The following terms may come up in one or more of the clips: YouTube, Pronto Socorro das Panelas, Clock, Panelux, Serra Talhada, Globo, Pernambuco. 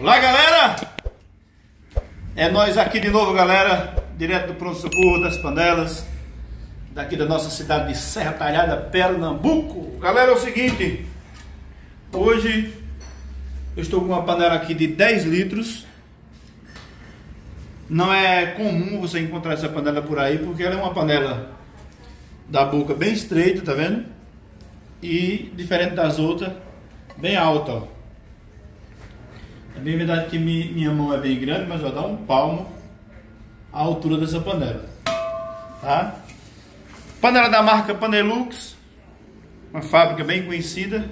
Olá, galera! É nós aqui de novo, galera, direto do Pronto Socorro das Panelas, daqui da nossa cidade de Serra Talhada, Pernambuco. Galera, é o seguinte, hoje eu estou com uma panela aqui de 10 litros. Não é comum você encontrar essa panela por aí, porque ela é uma panela da boca bem estreita, tá vendo? E diferente das outras, bem alta, ó. É bem verdade que minha mão é bem grande, mas ó, dá um palmo a altura dessa panela, tá? Panela da marca Panelux, uma fábrica bem conhecida,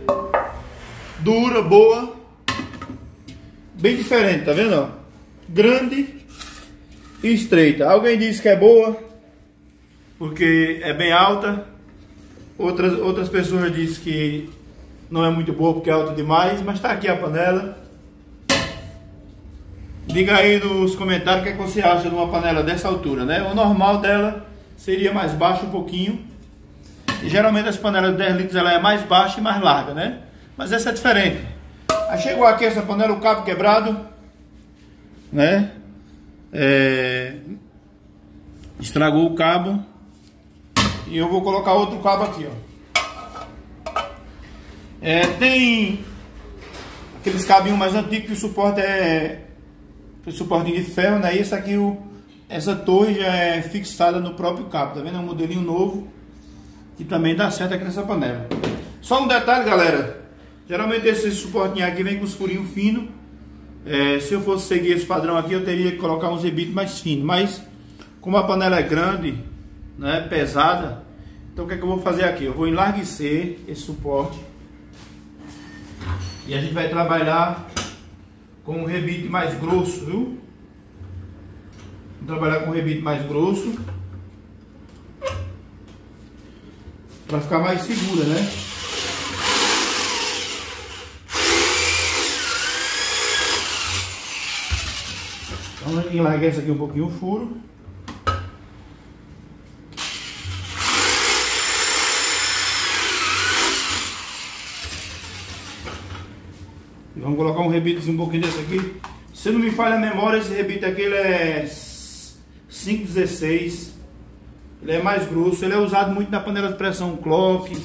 dura, boa, bem diferente, tá vendo? Ó? Grande e estreita. Alguém diz que é boa porque é bem alta, outras pessoas dizem que não é muito boa porque é alta demais, mas tá aqui a panela. Diga aí nos comentários o que é que você acha de uma panela dessa altura, né? O normal dela seria mais baixo um pouquinho. E geralmente as panelas de 10 litros ela é mais baixa e mais larga, né? Mas essa é diferente. Aí chegou aqui essa panela, o cabo quebrado, né? Estragou o cabo. E eu vou colocar outro cabo aqui, ó. Tem aqueles cabinhos mais antigos que o suporte é... suportinho de ferro, né? E essa aqui, essa torre já é fixada no próprio cabo, tá vendo? É um modelinho novo que também dá certo aqui nessa panela. Só um detalhe, galera, geralmente esse suportinho aqui vem com os furinhos finos. Se eu fosse seguir esse padrão aqui, eu teria que colocar uns rebites mais finos, mas como a panela é grande, né, pesada, então o que é que eu vou fazer aqui? Eu vou enlarguecer esse suporte e a gente vai trabalhar com um rebite mais grosso, viu? Vou trabalhar com um rebite mais grosso para ficar mais segura, né? Então enlarguece aqui um pouquinho o furo. Vamos colocar um rebite um pouquinho desse aqui. Se não me falha a memória, esse rebite aqui ele é 5,16. Ele é mais grosso. Ele é usado muito na panela de pressão Clock,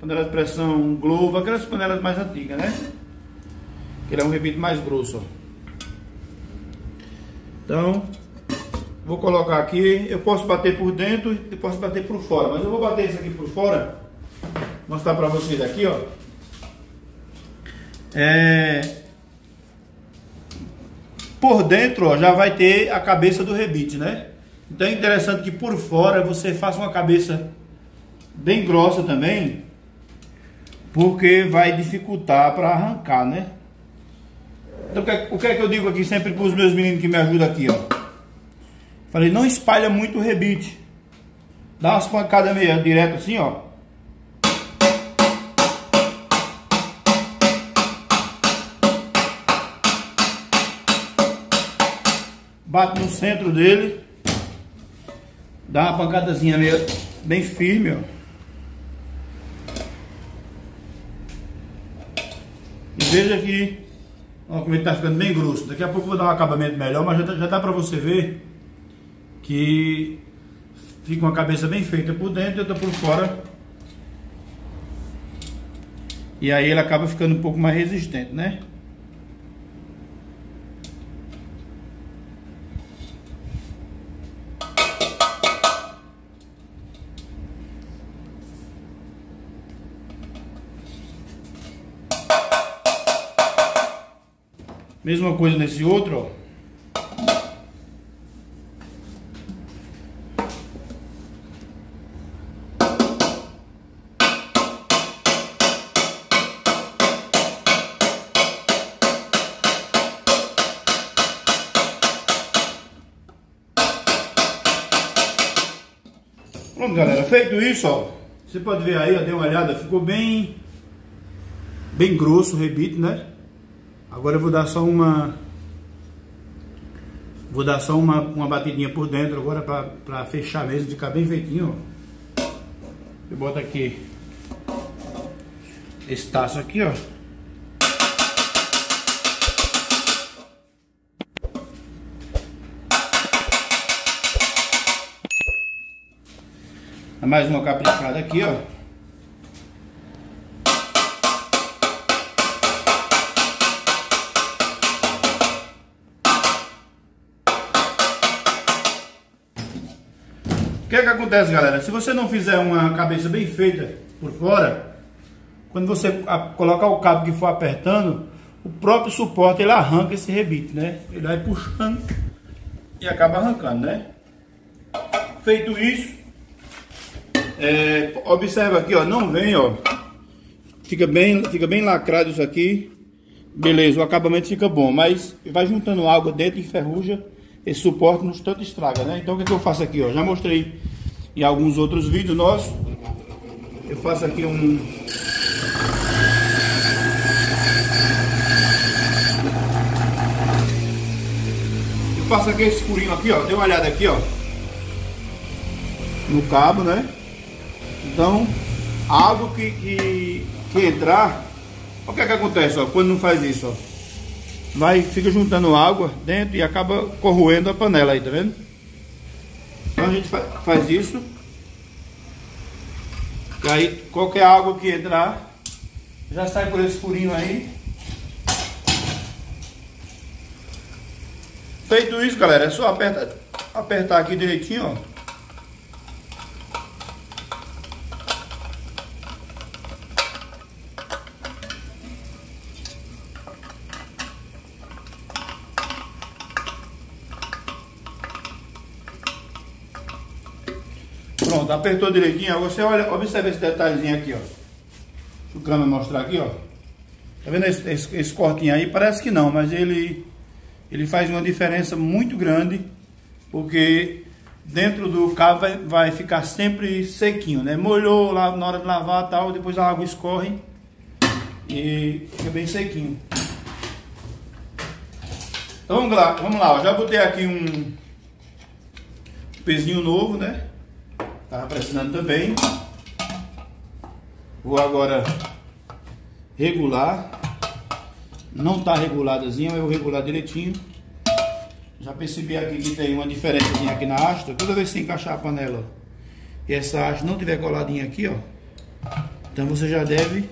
panela de pressão Globo, aquelas panelas mais antigas, né? Ele é um rebite mais grosso, ó. Então, vou colocar aqui. Eu posso bater por dentro e posso bater por fora, mas eu vou bater isso aqui por fora. Vou mostrar pra vocês aqui, ó. Por dentro, ó, já vai ter a cabeça do rebite, né? Então é interessante que por fora você faça uma cabeça bem grossa também, porque vai dificultar para arrancar, né? Então o que é que eu digo aqui sempre para os meus meninos que me ajudam aqui, ó? Falei, não espalha muito o rebite. Dá umas pancadas meio direto assim, ó. Bate no centro dele, dá uma pancadazinha meio bem firme, ó. E veja que, ó, como ele tá ficando bem grosso. Daqui a pouco eu vou dar um acabamento melhor, mas já dá pra você ver que fica uma cabeça bem feita por dentro e outra por fora. E aí ele acaba ficando um pouco mais resistente, né? Mesma coisa nesse outro, ó. Pronto, galera, feito isso, ó, você pode ver aí, ó, dê uma olhada, ficou bem grosso o rebite, né? Agora eu vou dar só uma batidinha por dentro agora para fechar mesmo, ficar bem feitinho, ó. Eu boto aqui esse taço aqui, ó. Mais uma caprichada aqui, ó. O que é que acontece, galera? Se você não fizer uma cabeça bem feita por fora, quando você colocar o cabo que for apertando, o próprio suporte ele arranca esse rebite, né? Ele vai puxando e acaba arrancando, né? Feito isso, observa aqui, ó, não vem, ó, fica bem lacrado isso aqui, beleza, o acabamento fica bom, mas vai juntando água dentro e ferruja, esse suporte nos tanto estraga, né? Então o que eu faço aqui, ó, já mostrei em alguns outros vídeos nossos, eu faço aqui esse furinho aqui, ó, dê uma olhada aqui, ó, no cabo, né? Então, algo que entrar, o que é que acontece, ó, quando não faz isso, ó, fica juntando água dentro e acaba corroendo a panela aí, tá vendo? Então a gente faz isso, e aí qualquer água que entrar já sai por esse furinho aí. Feito isso, galera, é só apertar aqui direitinho, ó. Pronto, apertou direitinho, ó. Você olha, observa esse detalhezinho aqui, ó. Deixa o câmera mostrar aqui, ó. Tá vendo esse cortinho aí? Parece que não, mas ele faz uma diferença muito grande, porque dentro do cabo vai ficar sempre sequinho, né? Molhou lá na hora de lavar e tal, depois a água escorre e fica bem sequinho. Então vamos lá, ó. Já botei aqui um pezinho novo, né? Tava precisando também. Vou agora regular. Não está reguladazinha, mas eu vou regular direitinho. Já percebi aqui que tem uma diferençazinha aqui na haste. Toda vez que você encaixar a panela, ó, e essa haste não tiver coladinha aqui, ó, então você já deve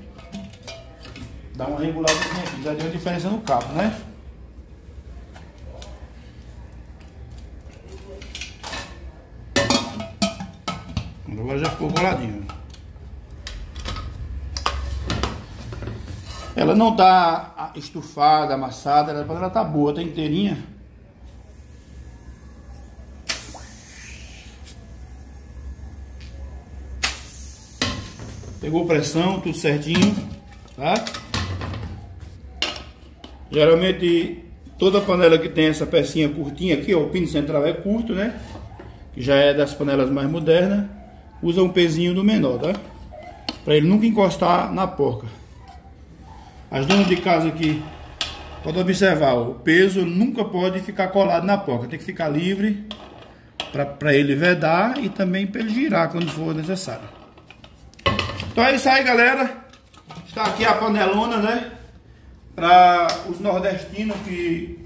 dar uma reguladazinha aqui. Já deu uma diferença no cabo, né? Agora já ficou coladinho. Ela não tá estufada, amassada, ela tá boa, tá inteirinha. Pegou pressão, tudo certinho, tá? Geralmente toda panela que tem essa pecinha curtinha aqui, ó, o pino central é curto, né? Que já é das panelas mais modernas, usa um pezinho do menor, tá? Para ele nunca encostar na porca. As donas de casa aqui podem observar, ó, o peso nunca pode ficar colado na porca, tem que ficar livre para ele vedar e também para ele girar quando for necessário. Então é isso aí, galera. Está aqui a panelona, né? Para os nordestinos que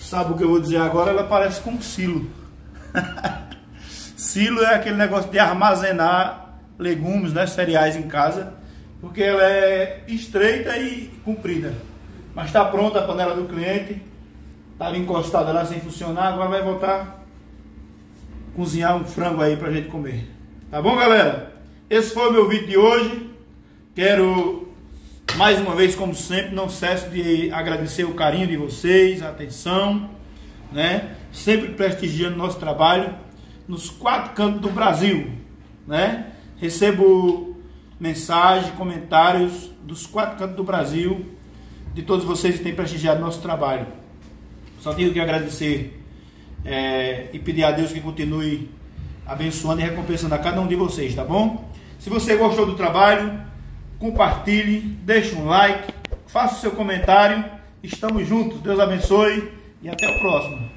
sabem o que eu vou dizer agora, ela parece com um silo. Silo é aquele negócio de armazenar legumes, né? Cereais em casa. Porque ela é estreita e comprida. Mas está pronta a panela do cliente. Está ali encostada lá sem funcionar. Agora vai voltar a cozinhar um frango aí para a gente comer. Tá bom, galera? Esse foi o meu vídeo de hoje. Quero, mais uma vez, como sempre, não cesso de agradecer o carinho de vocês, a atenção, né? Sempre prestigiando nosso trabalho nos 4 cantos do Brasil, né? Recebo mensagem, comentários dos 4 cantos do Brasil, de todos vocês que têm prestigiado nosso trabalho. Só tenho que agradecer e pedir a Deus que continue abençoando e recompensando a cada um de vocês, tá bom? Se você gostou do trabalho, compartilhe, deixe um like, faça o seu comentário. Estamos juntos, Deus abençoe e até o próximo.